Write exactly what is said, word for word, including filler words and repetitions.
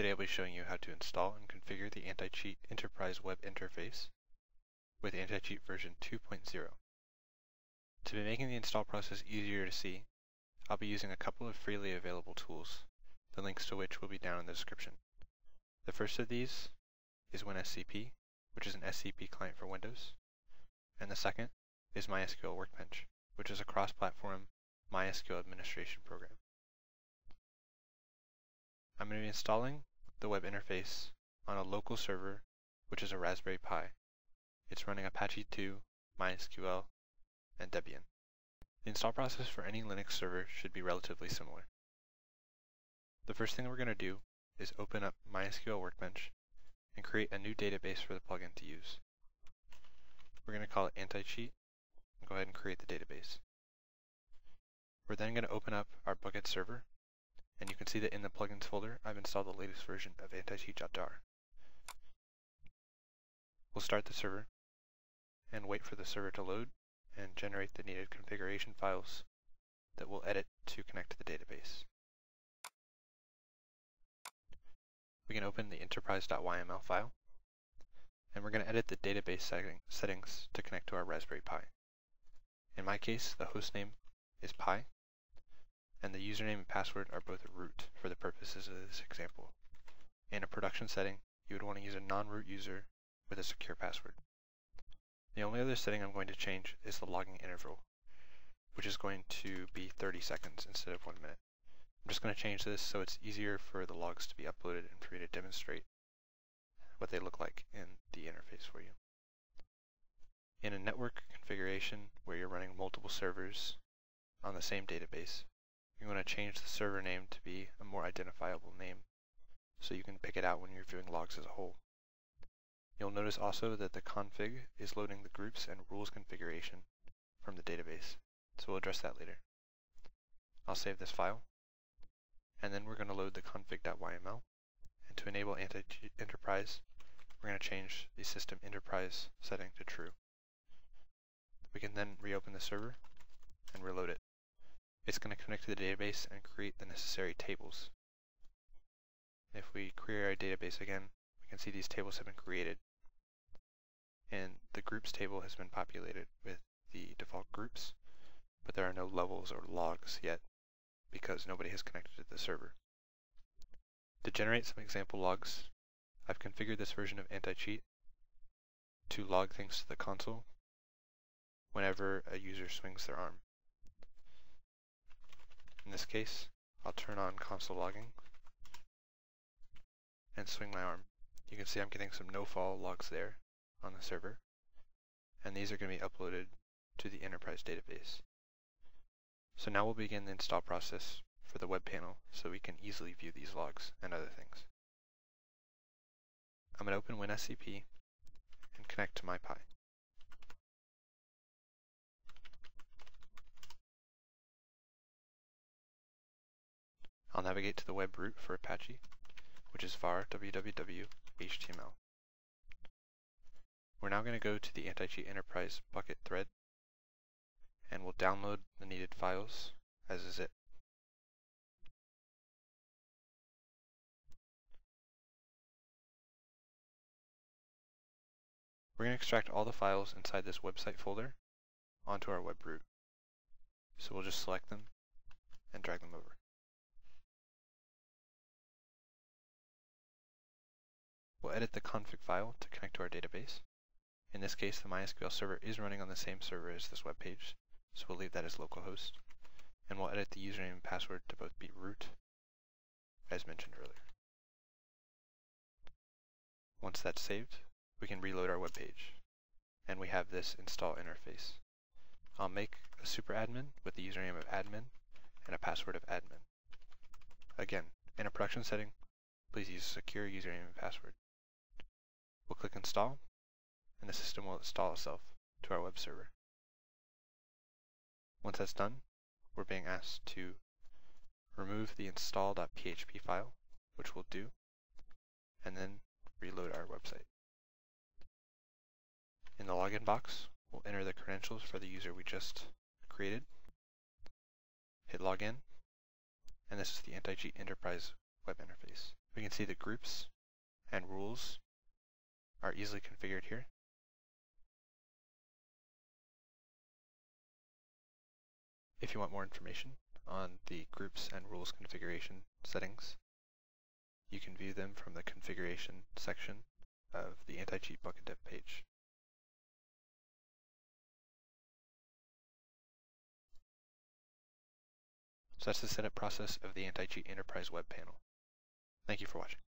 Today I'll be showing you how to install and configure the AntiCheat Enterprise web interface with AntiCheat version two point oh. To be making the install process easier to see, I'll be using a couple of freely available tools, the links to which will be down in the description. The first of these is WinSCP, which is an S C P client for Windows, and the second is MySQL Workbench, which is a cross-platform MySQL administration program. I'm going to be installing the web interface on a local server, which is a Raspberry Pi. It's running Apache two, MySQL, and Debian. The install process for any Linux server should be relatively similar. The first thing we're going to do is open up MySQL Workbench and create a new database for the plugin to use. We're going to call it AntiCheat and go ahead and create the database. We're then going to open up our Bukkit server. And you can see that in the plugins folder, I've installed the latest version of anticheat dot jar. We'll start the server and wait for the server to load and generate the needed configuration files that we'll edit to connect to the database. We can open the enterprise dot y m l file, and we're going to edit the database setting, settings to connect to our Raspberry Pi. In my case, the hostname is Pi, and the username and password are both a root for the purposes of this example. In a production setting, you would want to use a non-root user with a secure password. The only other setting I'm going to change is the logging interval, which is going to be thirty seconds instead of one minute. I'm just going to change this so it's easier for the logs to be uploaded and for me to demonstrate what they look like in the interface for you. In a network configuration where you're running multiple servers on the same database, you want to change the server name to be a more identifiable name so you can pick it out when you're viewing logs as a whole. You'll notice also that the config is loading the groups and rules configuration from the database, so we'll address that later. I'll save this file, and then we're going to load the config dot y m l, and to enable AntiCheat Enterprise, we're going to change the system enterprise setting to true. We can then reopen the server and reload it. It's going to connect to the database and create the necessary tables. If we query our database again, we can see these tables have been created, and the groups table has been populated with the default groups, but there are no levels or logs yet because nobody has connected to the server. To generate some example logs, I've configured this version of AntiCheat to log things to the console whenever a user swings their arm. In this case, I'll turn on console logging and swing my arm. You can see I'm getting some no-fall logs there on the server, and these are going to be uploaded to the enterprise database. So now we'll begin the install process for the web panel so we can easily view these logs and other things. I'm going to open WinSCP and connect to my Pi. I'll navigate to the web root for Apache, which is var www dot h t m l. We're now going to go to the AntiCheat Enterprise Bukkit thread, and we'll download the needed files as a zip. We're going to extract all the files inside this website folder onto our web root. So we'll just select them and drag them over. We'll edit the config file to connect to our database. In this case, the MySQL server is running on the same server as this web page, so we'll leave that as localhost. And we'll edit the username and password to both be root, as mentioned earlier. Once that's saved, we can reload our web page, and we have this install interface. I'll make a super admin with the username of admin and a password of admin. Again, in a production setting, please use secure username and password. We'll click install, and the system will install itself to our web server. Once that's done, we're being asked to remove the install dot p h p file, which we'll do, and then reload our website. In the login box, we'll enter the credentials for the user we just created, hit login, and this is the AntiCheat Enterprise web interface. We can see the groups and rules are easily configured here. If you want more information on the groups and rules configuration settings, you can view them from the configuration section of the AntiCheat BukkitDev page. So that's the setup process of the AntiCheat Enterprise web panel. Thank you for watching.